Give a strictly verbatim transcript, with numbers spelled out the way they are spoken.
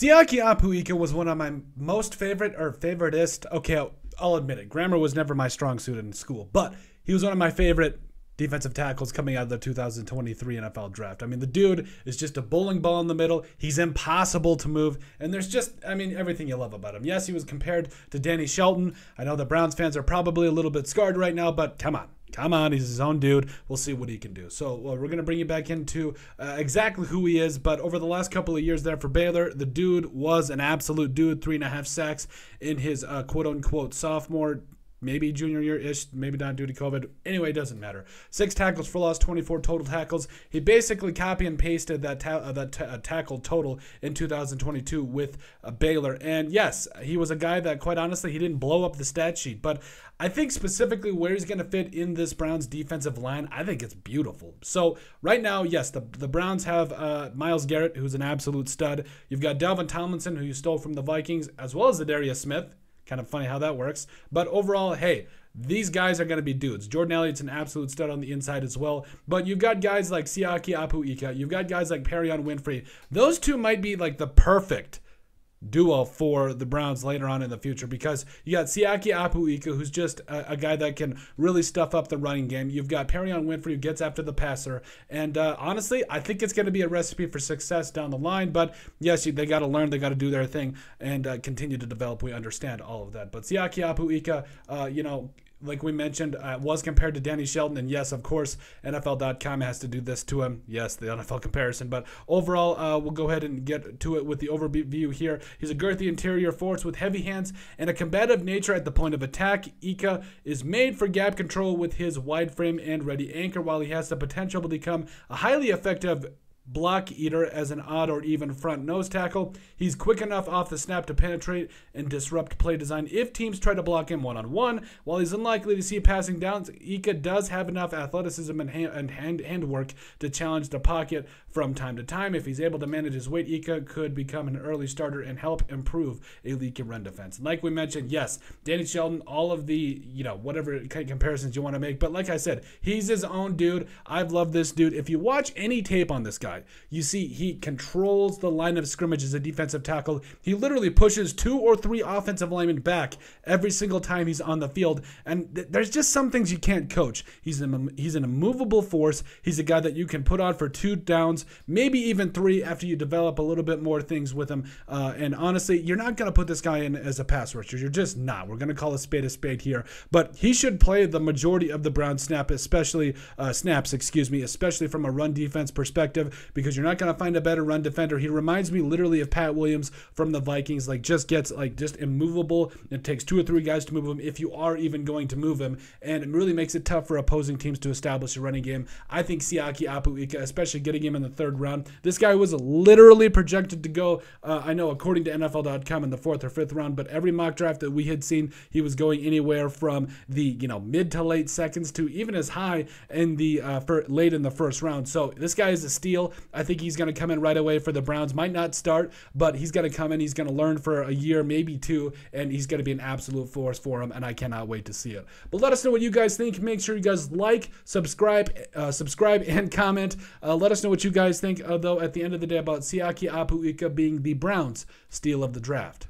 Siaki Ika was one of my most favorite or favoritist. Okay, I'll, I'll admit it. Grammar was never my strong suit in school, but he was one of my favorite defensive tackles coming out of the two thousand twenty-three N F L draft. I mean, the dude is just a bowling ball in the middle. He's impossible to move. And there's just, I mean, everything you love about him. Yes, he was compared to Danny Shelton. I know the Browns fans are probably a little bit scarred right now, but come on. Come on, he's his own dude. We'll see what he can do. So well, we're going to bring you back into uh, exactly who he is, but over the last couple of years there for Baylor, the dude was an absolute dude, three and a half sacks in his uh, quote-unquote sophomore, maybe junior year-ish, maybe not due to COVID. Anyway, it doesn't matter. Six tackles for loss, twenty-four total tackles. He basically copy and pasted that, ta uh, that ta uh, tackle total in two thousand twenty-two with uh, Baylor. And yes, he was a guy that, quite honestly, he didn't blow up the stat sheet, but I think specifically where he's going to fit in this Browns defensive line, I think it's beautiful. So right now, yes, the, the Browns have uh, Myles Garrett, who's an absolute stud. You've got Dalvin Tomlinson, who you stole from the Vikings, as well as Za'Darius Smith. Kind of funny how that works. But overall, hey, these guys are going to be dudes. Jordan Elliott's an absolute stud on the inside as well. But you've got guys like Siaki Ika. You've got guys like Perrion Winfrey. Those two might be like the perfect duo for the Browns later on in the future, because you got Siaki Ika, who's just a, a guy that can really stuff up the running game. You've got Perrion Winfrey, who gets after the passer, and uh, honestly, I think it's going to be a recipe for success down the line. But yes, you, they got to learn, they got to do their thing, and uh, continue to develop. We understand all of that, but Siaki Ika, uh, you know, like we mentioned, uh, was compared to Danny Shelton, and yes, of course, N F L dot com has to do this to him. Yes, the N F L comparison, but overall, uh, we'll go ahead and get to it with the overview here. He's a girthy interior force with heavy hands and a combative nature at the point of attack. Ika is made for gap control with his wide frame and ready anchor, while he has the potential to become a highly effective block eater as an odd or even front nose tackle. He's quick enough off the snap to penetrate and disrupt play design if teams try to block him one-on-one. While he's unlikely to see passing downs, Ika does have enough athleticism and hand, and hand, hand work to challenge the pocket from time to time. If he's able to manage his weight, Ika could become an early starter and help improve a leaky run defense. And like we mentioned, yes, Danny Shelton, all of the, you know, whatever kind of comparisons you want to make, but like I said, he's his own dude. I've loved this dude. If you watch any tape on this guy, you see he controls the line of scrimmage as a defensive tackle. He literally pushes two or three offensive linemen back every single time he's on the field. And th there's just some things you can't coach. He's an, he's an immovable force. He's a guy that you can put on for two downs, maybe even three after you develop a little bit more things with him. Uh, and honestly, you're not going to put this guy in as a pass rusher. You're just not. We're going to call a spade a spade here. But he should play the majority of the Browns snap, especially uh, snaps, excuse me, especially from a run defense perspective, because you're not going to find a better run defender. He reminds me literally of Pat Williams from the Vikings, like just gets like just immovable. It takes two or three guys to move him if you are even going to move him, and it really makes it tough for opposing teams to establish a running game. I think Siaki Ika, especially getting him in the third round, this guy was literally projected to go, uh, I know according to N F L dot com, in the fourth or fifth round, but every mock draft that we had seen, he was going anywhere from the, you know, mid to late seconds to even as high in the uh, for late in the first round. So this guy is a steal. I think he's going to come in right away for the Browns. Might not start, but he's going to come in. He's going to learn for a year, maybe two, and he's going to be an absolute force for him, and I cannot wait to see it. But let us know what you guys think. Make sure you guys like, subscribe, uh, subscribe, and comment. Uh, let us know what you guys think, uh, though, at the end of the day about Siaki Ika being the Browns' steal of the draft.